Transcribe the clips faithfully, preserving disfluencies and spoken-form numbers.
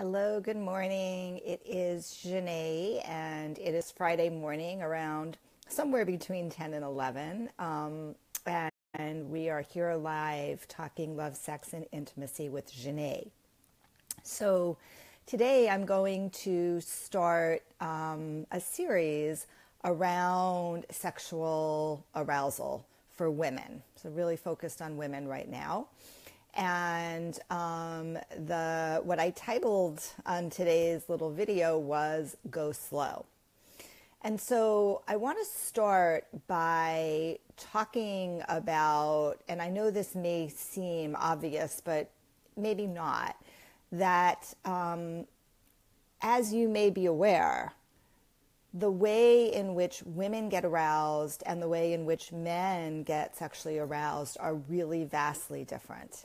Hello, good morning. It is Xanet and it is Friday morning around somewhere between ten and eleven. Um, and, and we are here live talking love, sex, and intimacy with Xanet. So today I'm going to start um, a series around sexual arousal for women. So really focused on women right now. And um, the what I titled on today's little video was Go Slow. And so I want to start by talking about, and I know this may seem obvious, but maybe not, that um, as you may be aware, the way in which women get aroused and the way in which men get sexually aroused are really vastly different.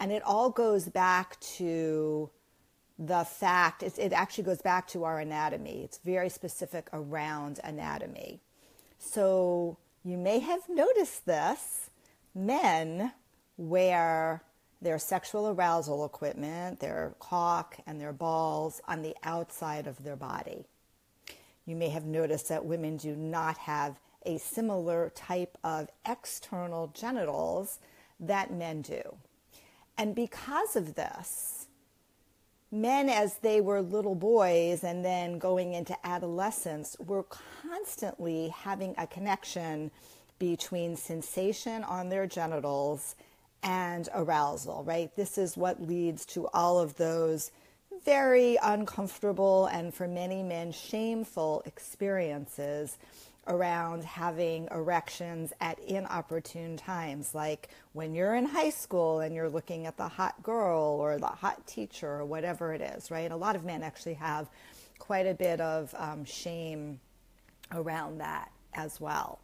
And it all goes back to the fact, it, it actually goes back to our anatomy. It's very specific around anatomy. So you may have noticed this. Men wear their sexual arousal equipment, their cock and their balls, on the outside of their body. You may have noticed that women do not have a similar type of external genitals that men do. And because of this, men, as they were little boys and then going into adolescence, were constantly having a connection between sensation on their genitals and arousal, right? This is what leads to all of those very uncomfortable and, for many men, shameful experiences around having erections at inopportune times, like when you're in high school and you're looking at the hot girl or the hot teacher or whatever it is, right? A lot of men actually have quite a bit of um, shame around that as well.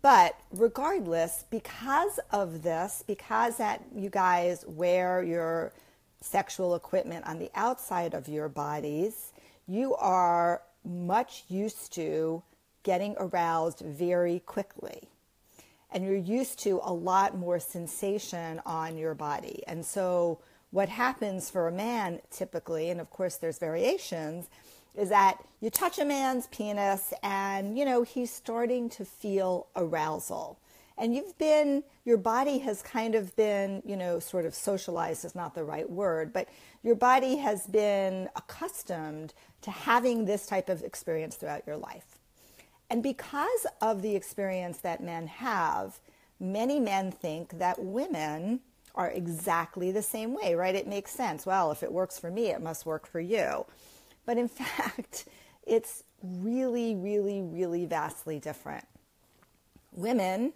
But regardless, because of this, because that you guys wear your sexual equipment on the outside of your bodies, you are much used to getting aroused very quickly. And you're used to a lot more sensation on your body. And so what happens for a man typically, and of course there's variations, is that you touch a man's penis and, you know, he's starting to feel arousal. And you've been, your body has kind of been, you know, sort of socialized is not the right word, but your body has been accustomed to having this type of experience throughout your life. And because of the experience that men have, many men think that women are exactly the same way, right? It makes sense. Well, if it works for me, it must work for you. But in fact, it's really, really, really vastly different. Women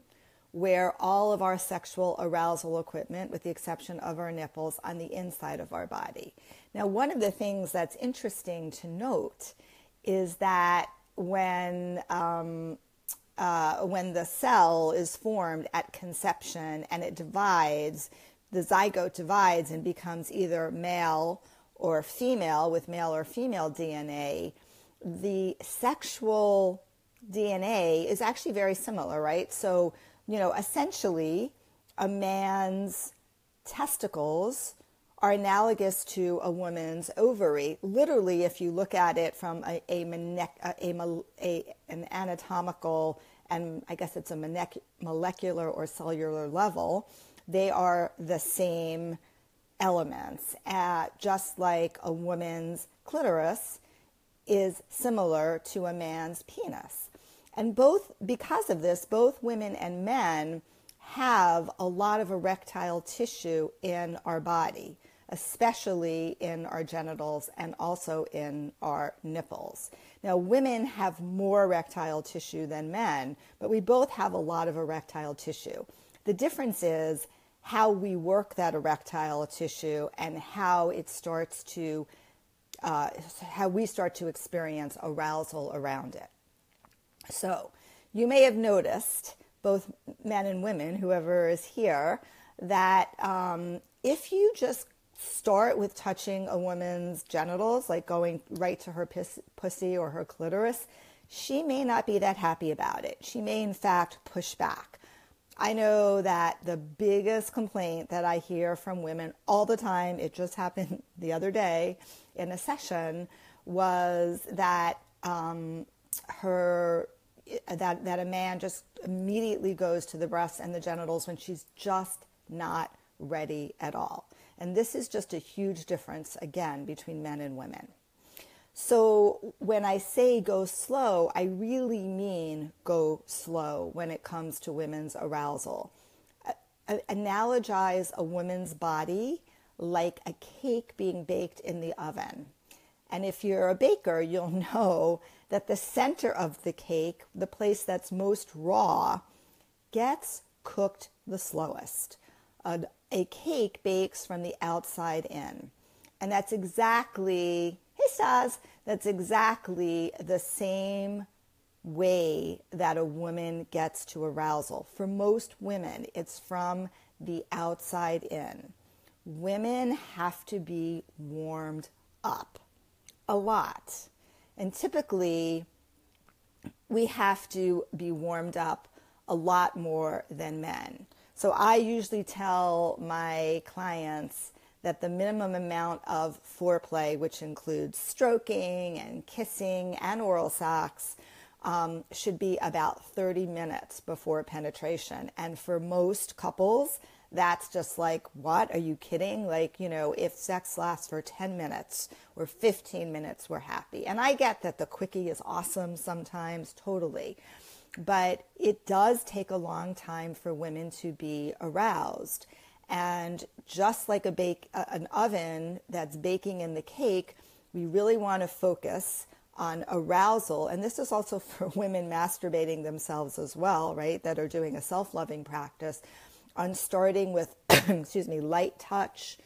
wear all of our sexual arousal equipment, with the exception of our nipples, on the inside of our body. Now, one of the things that's interesting to note is that when um, uh, when the cell is formed at conception and it divides, the zygote divides and becomes either male or female with male or female D N A, the sexual D N A is actually very similar, right? So, you know, essentially, a man's testicles are analogous to a woman's ovary. Literally, if you look at it from a, a, a, a an anatomical, and I guess it's a molecular or cellular level, they are the same elements. Uh, just like a woman's clitoris is similar to a man's penis. And both, because of this, both women and men have a lot of erectile tissue in our body, especially in our genitals and also in our nipples. Now, women have more erectile tissue than men, but we both have a lot of erectile tissue. The difference is how we work that erectile tissue and how it starts to, uh, how we start to experience arousal around it. So you may have noticed, both men and women, whoever is here, that um, if you just start with touching a woman's genitals, like going right to her pis- pussy or her clitoris, she may not be that happy about it. She may, in fact, push back. I know that the biggest complaint that I hear from women all the time, it just happened the other day in a session, was that um, her that that a man just immediately goes to the breasts and the genitals when she's just not ready at all. And this is just a huge difference, again, between men and women. So when I say go slow, I really mean go slow when it comes to women's arousal. Analogize a woman's body like a cake being baked in the oven. And if you're a baker, you'll know that the center of the cake, the place that's most raw, gets cooked the slowest. A, a cake bakes from the outside in. And that's exactly, hey stars, that's exactly the same way that a woman gets to arousal. For most women, it's from the outside in. Women have to be warmed up a lot. And typically, we have to be warmed up a lot more than men. So I usually tell my clients that the minimum amount of foreplay, which includes stroking and kissing and oral sex, um, should be about thirty minutes before penetration. And for most couples, that's just like, what? Are you kidding? Like, you know, if sex lasts for ten minutes or fifteen minutes, we're happy. And I get that the quickie is awesome sometimes, totally. But it does take a long time for women to be aroused. And just like a bake, an oven that's baking in the cake, we really want to focus on arousal. And this is also for women masturbating themselves as well, right, that are doing a self-loving practice, on starting with excuse me, light touch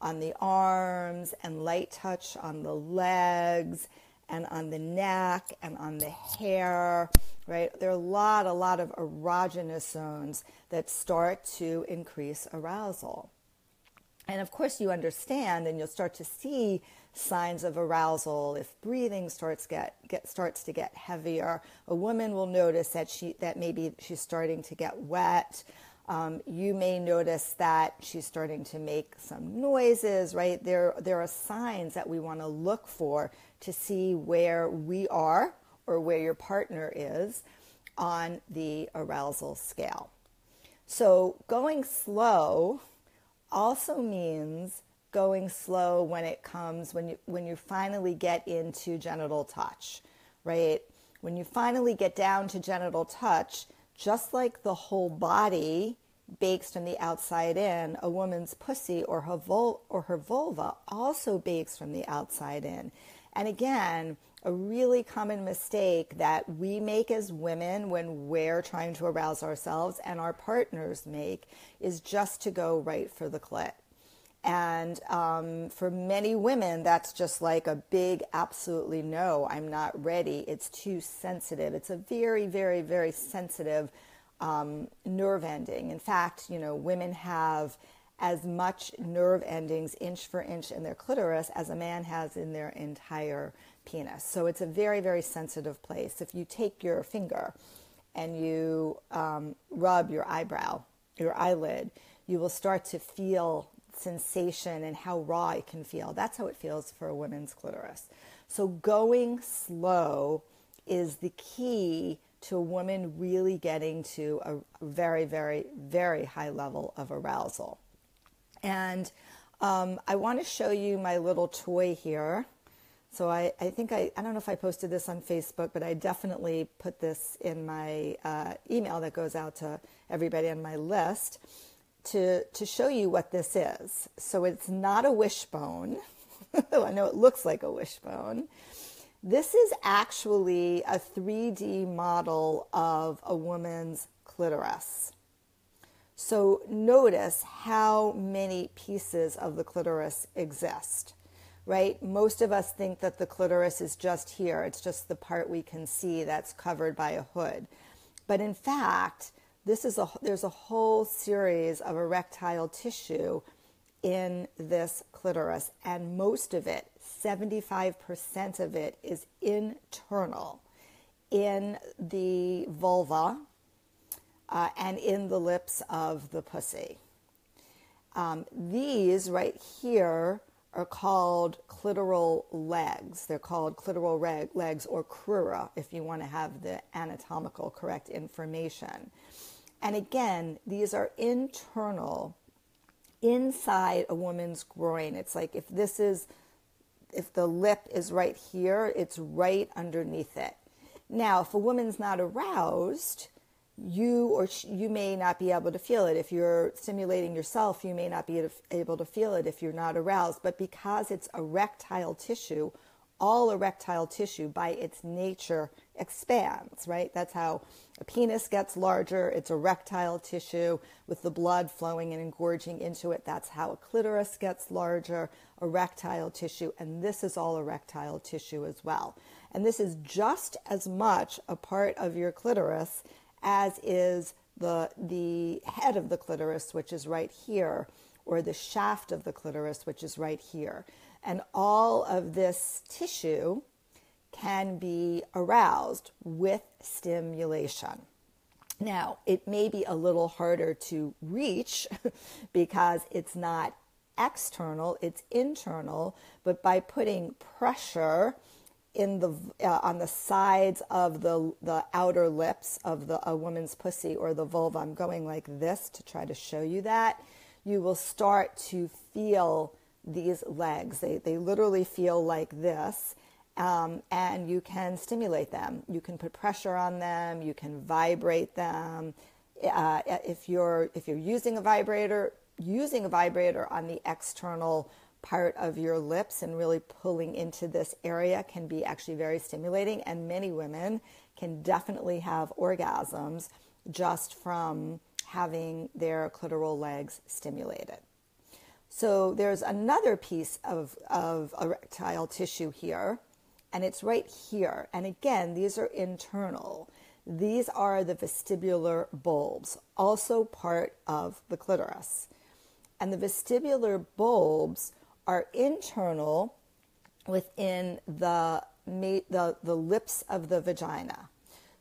on the arms and light touch on the legs and on the neck and on the hair, right? There are a lot, a lot of erogenous zones that start to increase arousal. And of course you understand, and you'll start to see signs of arousal. If breathing starts get, get starts to get heavier, a woman will notice that she that maybe she's starting to get wet. Um, you may notice that she's starting to make some noises, right? There, there are signs that we want to look for to see where we are or where your partner is on the arousal scale. So going slow also means going slow when it comes, when you, when you finally get into genital touch, right? When you finally get down to genital touch, just like the whole body bakes from the outside in, a woman's pussy or her, vul- or her vulva also bakes from the outside in. And again, a really common mistake that we make as women when we're trying to arouse ourselves, and our partners make, is just to go right for the clit. And um, for many women, that's just like a big, absolutely no, I'm not ready. It's too sensitive. It's a very, very, very sensitive um, nerve ending. In fact, you know, women have as much nerve endings inch for inch in their clitoris as a man has in their entire penis. So it's a very, very sensitive place. If you take your finger and you um, rub your eyebrow, your eyelid, you will start to feel sensation and how raw it can feel. That's how it feels for a woman's clitoris. So going slow is the key to a woman really getting to a very, very, very high level of arousal. And um, I want to show you my little toy here. So I, I think I, I don't know if I posted this on Facebook, but I definitely put this in my uh, email that goes out to everybody on my list, to to show you what this is. So it's not a wishbone. I know it looks like a wishbone. This is actually a three D model of a woman's clitoris. So notice how many pieces of the clitoris exist, right? Most of us think that the clitoris is just here. It's just the part we can see that's covered by a hood. But in fact, This is a, there's a whole series of erectile tissue in this clitoris, and most of it, seventy-five percent of it, is internal in the vulva, uh, and in the lips of the pussy. Um, these right here are called clitoral legs. They're called clitoral reg legs or crura if you want to have the anatomical correct information. And again, these are internal inside a woman's groin. It's like if this is, if the lip is right here, it's right underneath it. Now, if a woman's not aroused, you or sh you may not be able to feel it. If you're stimulating yourself, you may not be able to feel it if you're not aroused. But because it's erectile tissue, all erectile tissue by its nature expands, right? That's how a penis gets larger. It's erectile tissue with the blood flowing and engorging into it. That's how a clitoris gets larger, erectile tissue. And this is all erectile tissue as well. And this is just as much a part of your clitoris as is the, the head of the clitoris, which is right here, or the shaft of the clitoris, which is right here. And all of this tissue can be aroused with stimulation. Now, it may be a little harder to reach because it's not external, it's internal, but by putting pressure in the, uh, on the sides of the, the outer lips of the, a woman's pussy or the vulva, I'm going like this to try to show you that, you will start to feel these legs. They, they literally feel like this, um, and you can stimulate them. You can put pressure on them. You can vibrate them. Uh, if you're, if you're using a vibrator, using a vibrator on the external part of your lips and really pulling into this area can be actually very stimulating, and many women can definitely have orgasms just from having their clitoral legs stimulated. So there's another piece of, of erectile tissue here, and it's right here. And again, these are internal. These are the vestibular bulbs, also part of the clitoris. And the vestibular bulbs are internal within the, the, the lips of the vagina.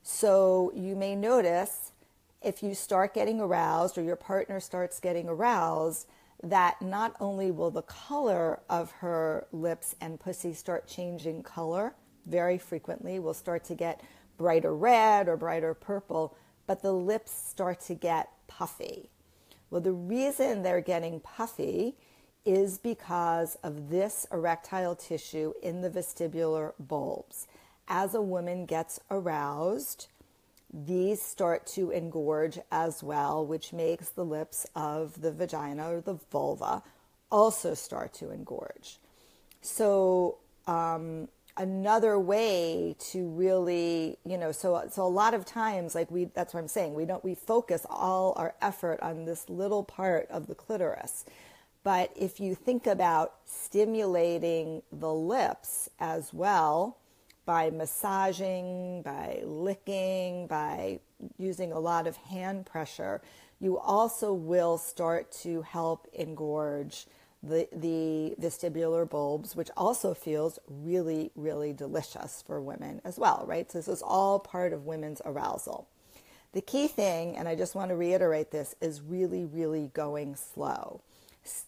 So you may notice if you start getting aroused or your partner starts getting aroused, that not only will the color of her lips and pussy start changing color very frequently, will start to get brighter red or brighter purple, but the lips start to get puffy. Well, the reason they're getting puffy is because of this erectile tissue in the vestibular bulbs. As a woman gets aroused, these start to engorge as well, which makes the lips of the vagina or the vulva also start to engorge. So um, another way to really, you know, so so a lot of times, like we, that's what I'm saying, we don't we focus all our effort on this little part of the clitoris. But if you think about stimulating the lips as well, by massaging, by licking, by using a lot of hand pressure, you also will start to help engorge the, the vestibular bulbs, which also feels really, really delicious for women as well, right? So this is all part of women's arousal. The key thing, and I just want to reiterate this, is really, really going slow.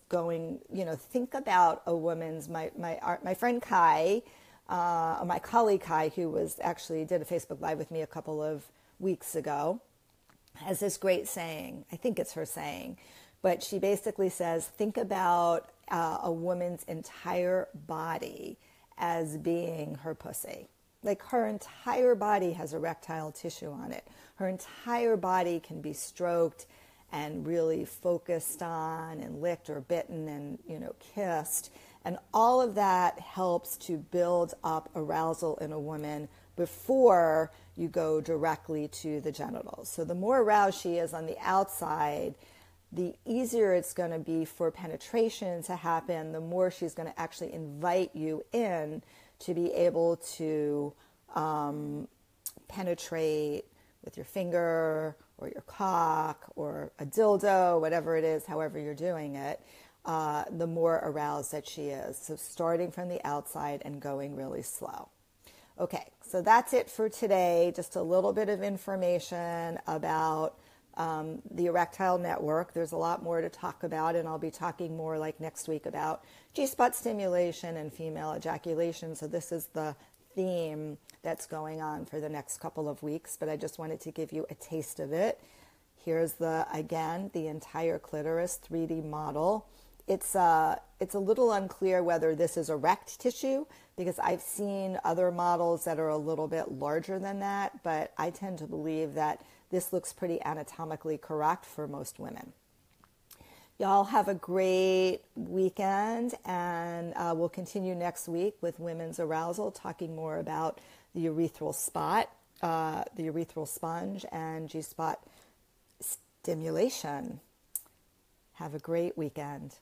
Going, you know, think about a woman's, my, my, my friend Kai, Uh, my colleague Kai, who was actually did a Facebook Live with me a couple of weeks ago, has this great saying. I think it's her saying, but she basically says, think about uh, a woman's entire body as being her pussy. Like her entire body has erectile tissue on it. Her entire body can be stroked and really focused on and licked or bitten and, you know, kissed. And all of that helps to build up arousal in a woman before you go directly to the genitals. So the more aroused she is on the outside, the easier it's going to be for penetration to happen, the more she's going to actually invite you in to be able to um, penetrate with your finger or your cock or a dildo, whatever it is, however you're doing it. Uh, the more aroused that she is. So starting from the outside and going really slow. Okay, so that's it for today. Just a little bit of information about um, the erectile network. There's a lot more to talk about, and I'll be talking more like next week about G-spot stimulation and female ejaculation. So this is the theme that's going on for the next couple of weeks, but I just wanted to give you a taste of it. Here's the, again, the entire clitoris three D model. It's, uh, it's a little unclear whether this is erect tissue, because I've seen other models that are a little bit larger than that, but I tend to believe that this looks pretty anatomically correct for most women. Y'all have a great weekend, and uh, we'll continue next week with women's arousal, talking more about the urethral spot, uh, the urethral sponge, and G-spot stimulation. Have a great weekend.